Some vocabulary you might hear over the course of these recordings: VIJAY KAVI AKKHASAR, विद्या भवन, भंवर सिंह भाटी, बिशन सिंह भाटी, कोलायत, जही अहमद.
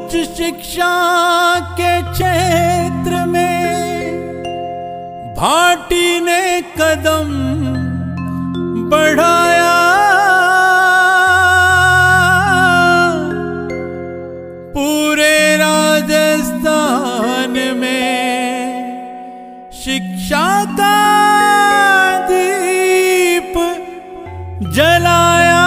उच्च शिक्षा के क्षेत्र में भाटी ने कदम बढ़ाया। पूरे राजस्थान में शिक्षा का दीप जलाया।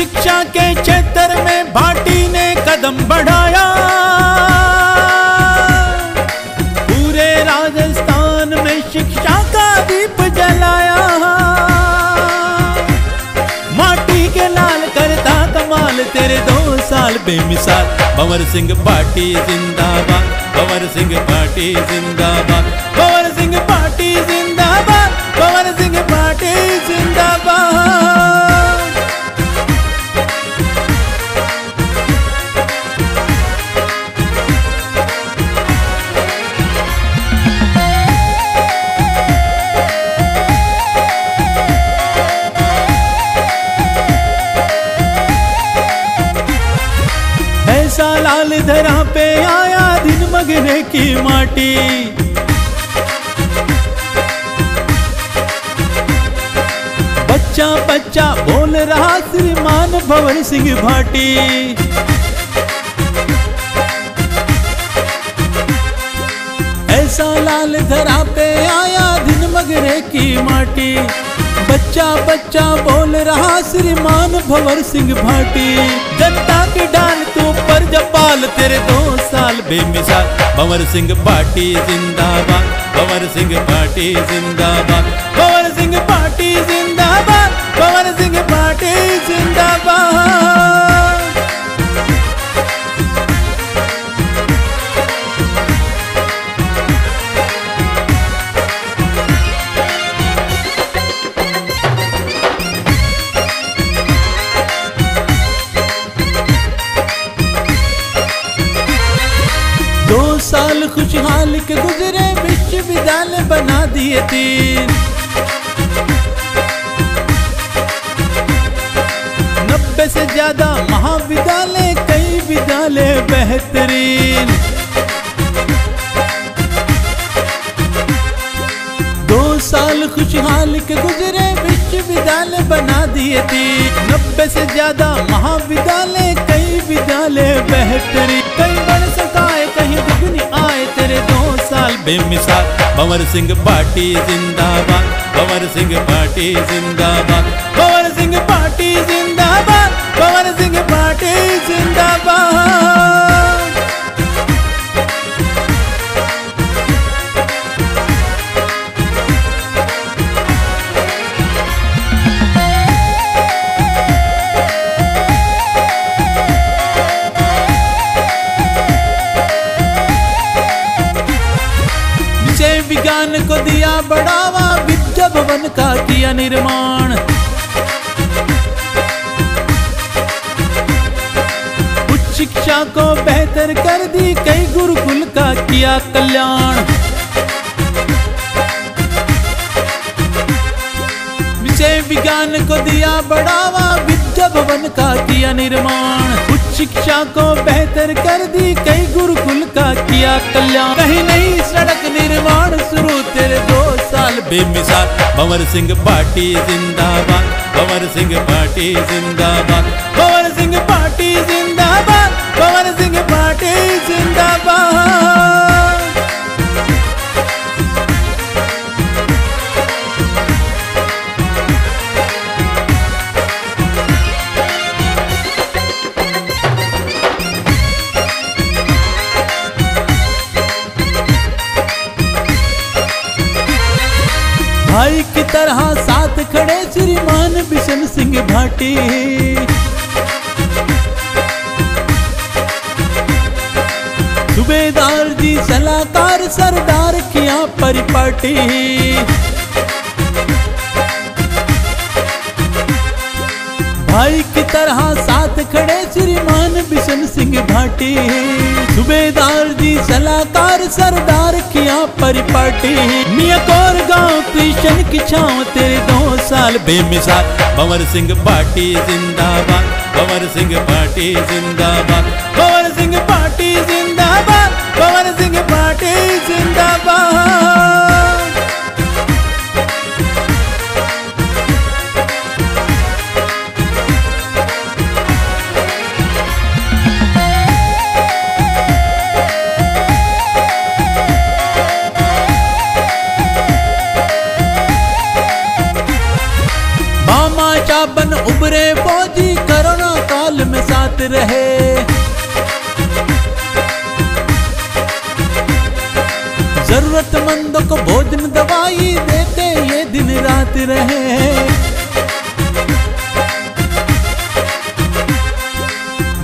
शिक्षा के क्षेत्र में भाटी ने कदम बढ़ाया। पूरे राजस्थान में शिक्षा का दीप जलाया। माटी के लाल करता कमाल तेरे 2 साल बेमिसाल। भंवर सिंह भाटी जिंदाबाद, भंवर सिंह भाटी जिंदाबाद, भंवर सिंह भाटी जिंदाबाद, भंवर सिंह भाटी जिंदाबाद। लाल धरा पे आया दिन मगने की माटी। बच्चा बच्चा बोल रहा श्रीमान भंवर सिंह भाटी। ऐसा लाल धरा पे आया दिन मगने की माटी। बच्चा बच्चा बोल रहा श्रीमान भंवर सिंह भाटी। जट्टा की डाल तू पर जपाल तेरे 2 साल बेमिसाल। भंवर सिंह भाटी जिंदाबाद, भंवर सिंह भाटी जिंदाबाद, भंवर सिंह भाटी जिंदाबाद, भंवर सिंह भाटी जिंदाबाद। खुशहाल के गुजरे विश्वविद्यालय बना दिए 3। 90 से ज्यादा महाविद्यालय, कई विद्यालय बेहतरीन। 2 साल खुशहाल के गुजरे विश्वविद्यालय बना दिए 3। 90 से ज्यादा महाविद्यालय, कई विद्यालय बेहतरीन। कई बन सकाए कहीं दुगनी आए तेरे 2 साल बेमिसाल। भंवर सिंह भाटी जिंदाबाद, भंवर सिंह भाटी जिंदाबाद, भंवर सिंह भाटी जिंदाबाद, भंवर सिंह भाटी जिंदाबाद। विज्ञान को दिया बढ़ावा, विद्या भवन का किया निर्माण। उच्च शिक्षा को बेहतर कर दी, कई गुरुकुल का किया कल्याण। विषय विज्ञान को दिया बढ़ावा, विद्या भवन का किया निर्माण। उच्च शिक्षा को बेहतर कर दी, कई गुरुकुल का किया कल्याण। कहीं नहीं सड़क निर्माण शुरू तेरे 2 साल बेमिसाल। भंवर सिंह भाटी जिंदाबाद, भंवर सिंह भाटी जिंदाबाद, भंवर सिंह भाटी जिंदाबाद, भंवर सिंह भाटी जिंदाबाद। भाई की तरह साथ खड़े श्रीमान बिशन सिंह भाटी। ठेकेदार जी सलाहकार सरदार किया परिपाटी। भाई की तरह साथ खड़े श्रीमान बिशन सिंह भाटी। सूबेदार जी सलाहकार सरदार किया परिपाटी। नियत और गाँव कृष्ण की छांव तेरे 2 साल बेमिसाल। भंवर सिंह भाटी जिंदाबाद, भंवर सिंह भाटी जिंदाबाद, भंवर सिंह भाटी जिंदाबाद, भंवर सिंह भाटी जिंदाबाद। मामा चाबन उबरे फौजी में साथ रहे। जरूरतमंदों को भोजन दवाई देते ये दिन रात रहे।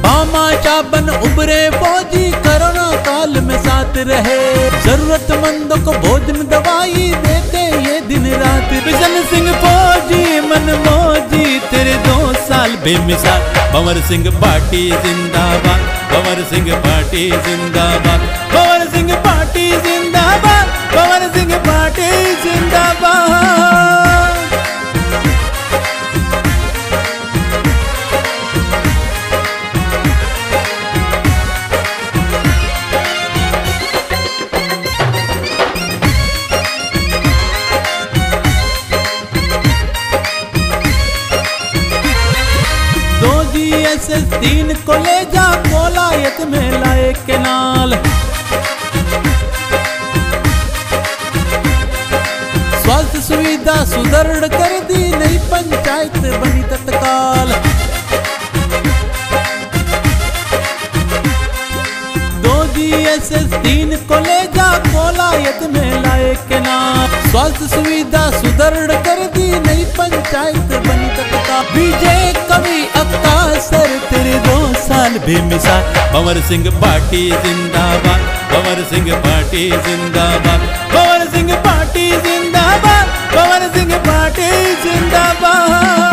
मामा चाबन उबरे फौजी कोरोना काल में साथ रहे। जरूरतमंदों को भोजन दवाई देते ये दिन रात। बिशन सिंह फौजी मनमौजी तेरे 2 साल बेमिसाल। भंवर सिंह भाटी जिंदाबाद, भंवर सिंह भाटी जिंदाबाद, भंवर सिंह भाटी जिंदाबाद, भंवर सिंह भाटी जिंदाबाद। दिन को ले जा कोलायत में लाए केनाल। स्वास्थ्य सुविधा सुदृढ़ कर दी, नई पंचायत बनी तत्काल। 2 GSS 3 को ले जा कोलायत में लाए केनाल। स्वास्थ्य सुविधा सुदृढ़ कर दी, नई पंचायत बनी तत्काल। विजय कवि तेरे 2 साल बेमिसाल। भंवर सिंह भाटी जिंदाबाद, भंवर सिंह भाटी जिंदाबाद, भंवर सिंह भाटी जिंदाबाद, भंवर सिंह भाटी जिंदाबाद।